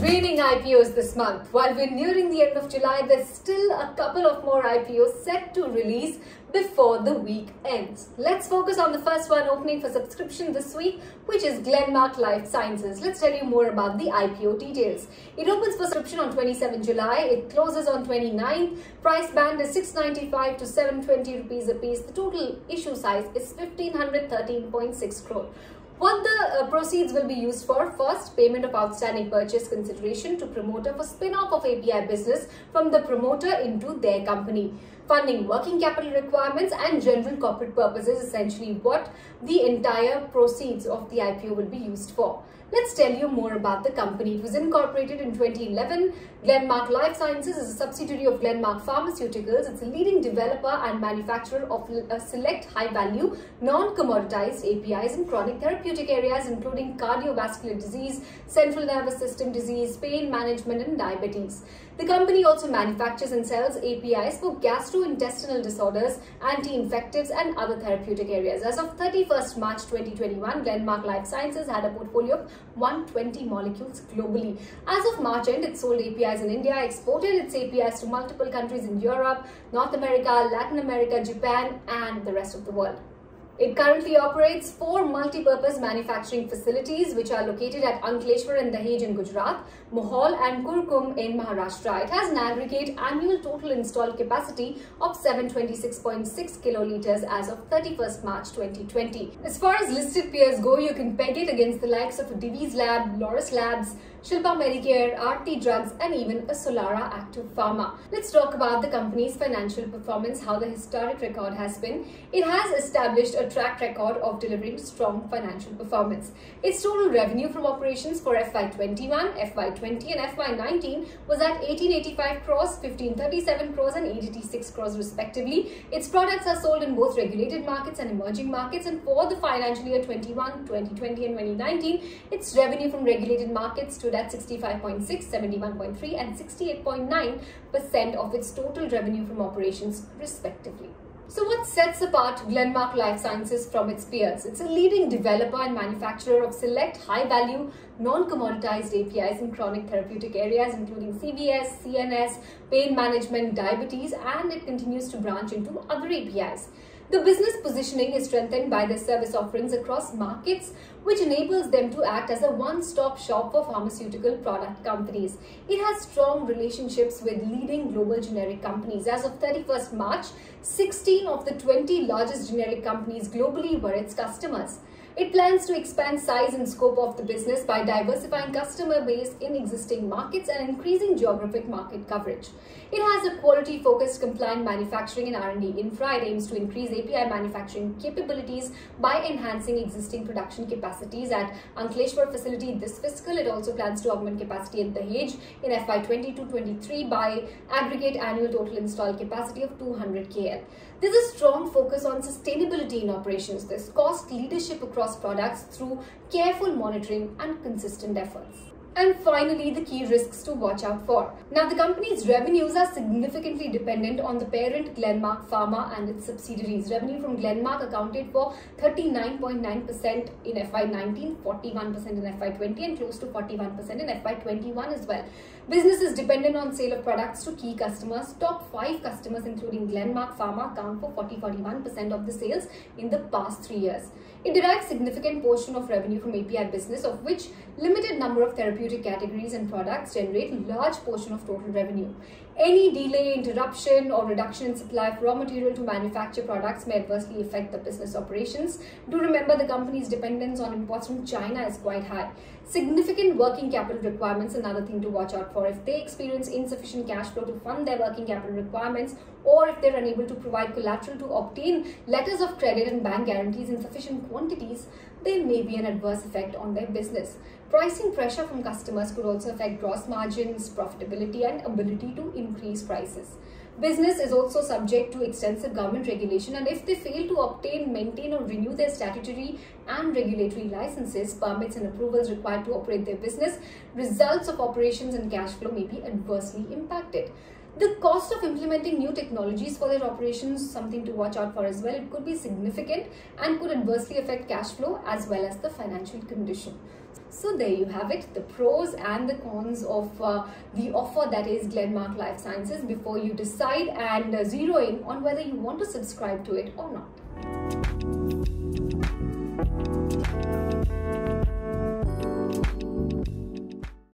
Raining IPOs this month. While we're nearing the end of July, there's still a couple of more IPOs set to release before the week ends. Let's focus on the first one opening for subscription this week, which is Glenmark Life Sciences. Let's tell you more about the IPO details. It opens for subscription on 27 July. It closes on 29th. Price band is 695 to 720 rupees a piece. The total issue size is 1,513.6 crore. What the proceeds will be used for: first, payment of outstanding purchase consideration to promoter for spin-off of API business from the promoter into their company. Funding working capital requirements and general corporate purposes, essentially what the entire proceeds of the IPO will be used for. Let's tell you more about the company. It was incorporated in 2011. Glenmark Life Sciences is a subsidiary of Glenmark Pharmaceuticals. It's a leading developer and manufacturer of select high-value, non-commoditized APIs in chronic therapeutic areas, including cardiovascular disease, central nervous system disease, pain management, and diabetes. The company also manufactures and sells APIs for gastrointestinal disorders, anti-infectives, and other therapeutic areas. As of 31st March 2021, Glenmark Life Sciences had a portfolio of 120 molecules globally. As of March end, it sold APIs in India, exported its APIs to multiple countries in Europe, North America, Latin America, Japan, and the rest of the world. It currently operates 4 multi-purpose manufacturing facilities which are located at Ankleshwar and Dahej in Gujarat, Mohal and Kurkum in Maharashtra. It has an aggregate annual total installed capacity of 726.6 kiloliters as of 31st March 2020. As far as listed peers go, you can peg it against the likes of Divi's Lab, Laurus Labs, Shilpa Medicare, RT Drugs, and even a Solara Active Pharma. Let's talk about the company's financial performance, how the historic record has been. It has established a track record of delivering strong financial performance. Its total revenue from operations for FY21, FY20 and FY19 was at 1885 crores, 1537 crores and 886 crores respectively. Its products are sold in both regulated markets and emerging markets, and for the financial year 21, 2020 and 2019, its revenue from regulated markets stood at 65.6, 71.3 and 68.9% of its total revenue from operations respectively. So what sets apart Glenmark Life Sciences from its peers? It's a leading developer and manufacturer of select high-value, non-commoditized APIs in chronic therapeutic areas including CVS, CNS, pain management, diabetes, and it continues to branch into other APIs. The business positioning is strengthened by their service offerings across markets, which enables them to act as a one-stop shop for pharmaceutical product companies. It has strong relationships with leading global generic companies. As of 31st March, 16 of the 20 largest generic companies globally were its customers. It plans to expand size and scope of the business by diversifying customer base in existing markets and increasing geographic market coverage. It has a quality-focused compliant manufacturing and R&D infra. It aims to increase API manufacturing capabilities by enhancing existing production capacities at Ankleshwar facility this fiscal. It also plans to augment capacity at Dahej in FY22-23 by aggregate annual total installed capacity of 200 KL. There's a strong focus on sustainability in operations. There's cost leadership across products through careful monitoring and consistent efforts. And finally, the key risks to watch out for. Now, the company's revenues are significantly dependent on the parent Glenmark Pharma and its subsidiaries. Revenue from Glenmark accounted for 39.9% in FY19, 41% in FY20 and close to 41% in FY21 as well. Business is dependent on sale of products to key customers. Top 5 customers including Glenmark Pharma account for 40-41% of the sales in the past 3 years. It derives significant portion of revenue from API business, of which limited number of therapeutic categories and products generate a large portion of total revenue. Any delay, interruption, or reduction in supply of raw material to manufacture products may adversely affect the business operations. Do remember the company's dependence on imports from China is quite high. Significant working capital requirements is another thing to watch out for. If they experience insufficient cash flow to fund their working capital requirements, or if they're unable to provide collateral to obtain letters of credit and bank guarantees in sufficient quantities, there may be an adverse effect on their business. Pricing pressure from customers could also affect gross margins, profitability, and ability to increase prices. Business is also subject to extensive government regulation, and if they fail to obtain, maintain or renew their statutory and regulatory licenses, permits and approvals required to operate their business, results of operations and cash flow may be adversely impacted. The cost of implementing new technologies for their operations, something to watch out for as well. It could be significant and could adversely affect cash flow as well as the financial condition. So there you have it, the pros and the cons of the offer that is Glenmark Life Sciences before you decide and zero in on whether you want to subscribe to it or not.